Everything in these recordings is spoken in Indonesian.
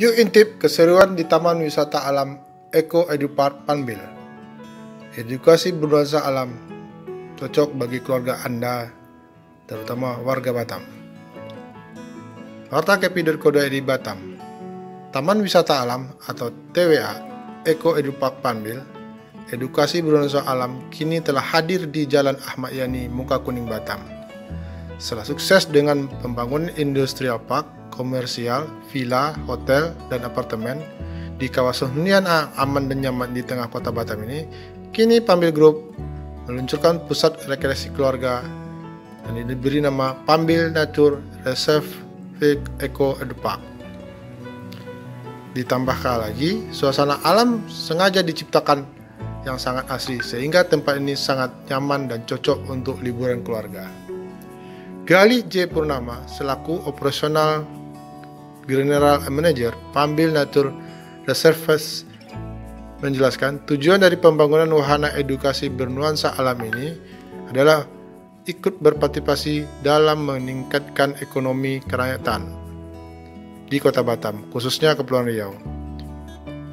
Yuk intip keseruan di Taman Wisata Alam Eco Edu Park Panbil. Edukasi bernuansa alam cocok bagi keluarga Anda, terutama warga Batam. Harta Kepri dari Kode Edi Batam. Taman Wisata Alam atau TWA Eco Edu Park Panbil, edukasi bernuansa alam kini telah hadir di Jalan Ahmad Yani, Muka Kuning, Batam. Setelah sukses dengan pembangunan industrial park, komersial, villa, hotel, dan apartemen di kawasan hunian aman dan nyaman di tengah kota Batam ini, kini Panbil Group meluncurkan pusat rekreasi keluarga dan diberi nama Panbil Nature Reserve Eco Edu Park. Ditambahkan lagi, suasana alam sengaja diciptakan yang sangat asri sehingga tempat ini sangat nyaman dan cocok untuk liburan keluarga. Galih J. Purnama selaku operasional General Manager Panbil Nature Reserve menjelaskan tujuan dari pembangunan wahana edukasi bernuansa alam ini adalah ikut berpartisipasi dalam meningkatkan ekonomi kerakyatan di Kota Batam, khususnya Kepulauan Riau,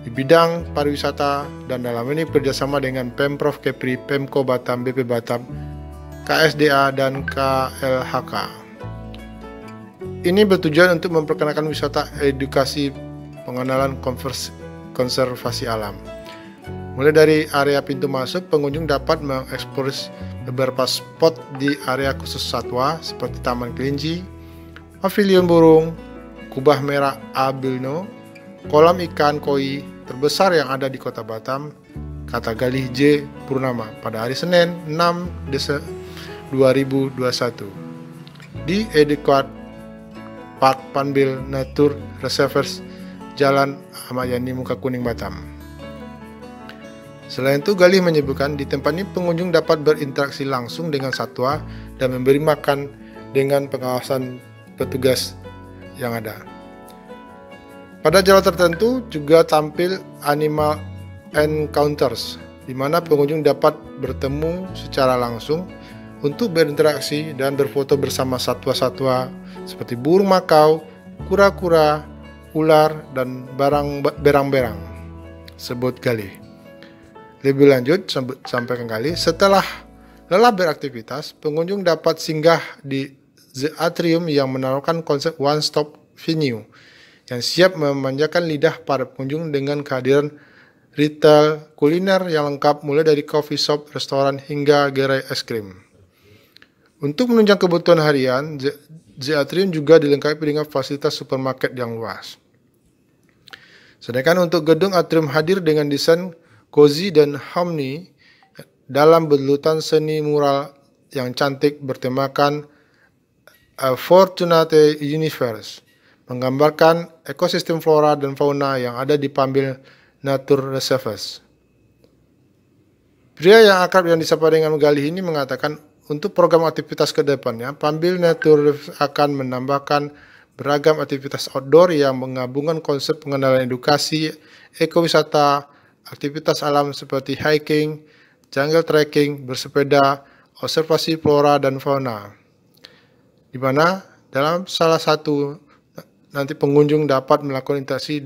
di bidang pariwisata, dan dalam ini kerjasama dengan Pemprov Kepri, Pemko Batam, BP Batam, KSDA, dan KLHK. Ini bertujuan untuk memperkenalkan wisata edukasi pengenalan konservasi alam. Mulai dari area pintu masuk, pengunjung dapat mengeksplor beberapa spot di area khusus satwa seperti Taman Kelinci, Pavilion Burung, Kubah Merah Abilno, kolam ikan koi terbesar yang ada di Kota Batam, kata Galih J. Purnama pada hari Senin 6 Desember 2021 di Educat Park Panbil Nature Reserve Jalan Ahmad Yani, Muka Kuning, Batam. Selain itu, Galih menyebutkan di tempat ini pengunjung dapat berinteraksi langsung dengan satwa dan memberi makan dengan pengawasan petugas yang ada. Pada jalur tertentu juga tampil animal encounters, di mana pengunjung dapat bertemu secara langsung untuk berinteraksi dan berfoto bersama satwa-satwa seperti burung makau, kura-kura, ular, dan berang-berang, sebut Galih. Lebih lanjut, sampaikan Galih, setelah lelah beraktivitas, pengunjung dapat singgah di The Atrium yang menawarkan konsep one stop venue yang siap memanjakan lidah para pengunjung dengan kehadiran retail kuliner yang lengkap mulai dari coffee shop, restoran, hingga gerai es krim. Untuk menunjang kebutuhan harian, The Atrium juga dilengkapi dengan fasilitas supermarket yang luas. Sedangkan untuk gedung Atrium hadir dengan desain cozy dan homey dalam belutan seni mural yang cantik bertemakan A Fortunate Universe, menggambarkan ekosistem flora dan fauna yang ada di Panbil Nature Reserve. Pria yang akrab yang disapa dengan Galih ini mengatakan, untuk program aktivitas ke depannya, Panbil Nature akan menambahkan beragam aktivitas outdoor yang menggabungkan konsep pengenalan edukasi, ekowisata, aktivitas alam seperti hiking, jungle trekking, bersepeda, observasi flora dan fauna. Di mana dalam salah satu nanti pengunjung dapat melakukan interaksi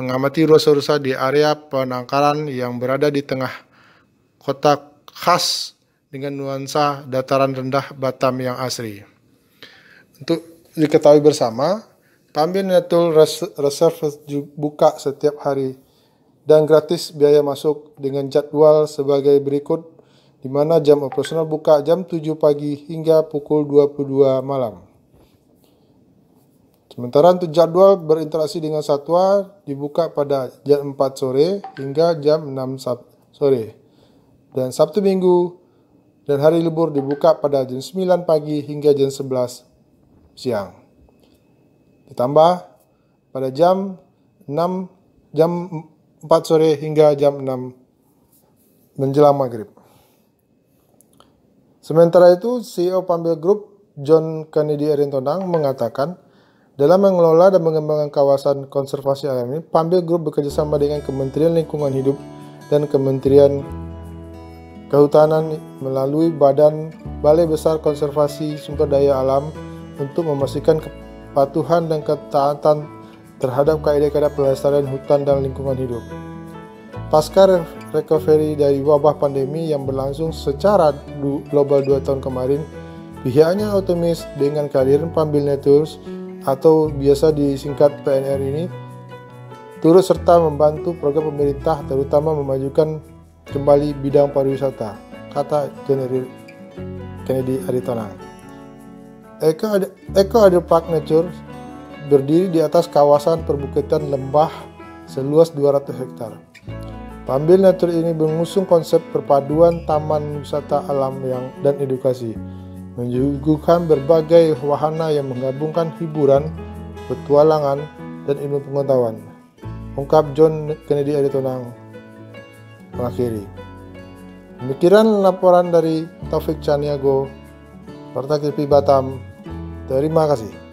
mengamati rusa-rusa di area penangkaran yang berada di tengah kota khas dengan nuansa dataran rendah Batam yang asri. Untuk diketahui bersama, Panbil Nature Reserve buka setiap hari dan gratis biaya masuk dengan jadwal sebagai berikut, di mana jam operasional buka jam 7 pagi hingga pukul 22 malam. Sementara untuk jadwal berinteraksi dengan satwa dibuka pada jam 4 sore hingga jam 6 sore. Dan Sabtu Minggu dan hari libur dibuka pada jam 9 pagi hingga jam 11 siang. Ditambah pada jam 4 sore hingga jam 6 menjelang maghrib. Sementara itu, CEO Panbil Group Johanes Kennedy Aritonang mengatakan, dalam mengelola dan mengembangkan kawasan konservasi alam ini, Panbil Group bekerjasama dengan Kementerian Lingkungan Hidup dan Kementerian Kehutanan melalui Badan Balai Besar Konservasi Sumber Daya Alam untuk memastikan kepatuhan dan ketaatan terhadap kaedah-kaedah pelestarian hutan dan lingkungan hidup. Pasca recovery dari wabah pandemi yang berlangsung secara global 2 tahun kemarin, pihaknya optimis dengan kehadiran Panbil Nature atau biasa disingkat PNR ini turut serta membantu program pemerintah terutama memajukan kembali bidang pariwisata, kata Johanes Kennedy Aritonang. Eco Edu Park Nature berdiri di atas kawasan perbukitan lembah seluas 200 hektar. Panbil Nature ini mengusung konsep perpaduan taman wisata alam dan edukasi, menyuguhkan berbagai wahana yang menggabungkan hiburan, petualangan, dan ilmu pengetahuan, ungkap John Kennedy Aritonang mengakhiri. Demikian laporan dari Taufik Chaniago, Kepri Batam. Terima kasih.